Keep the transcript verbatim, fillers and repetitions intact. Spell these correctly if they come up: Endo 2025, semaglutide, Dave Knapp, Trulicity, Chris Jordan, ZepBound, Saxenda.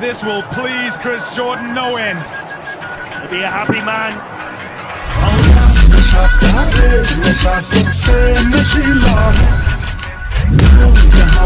This will please Chris Jordan no end. He'll be a happy man. Oh.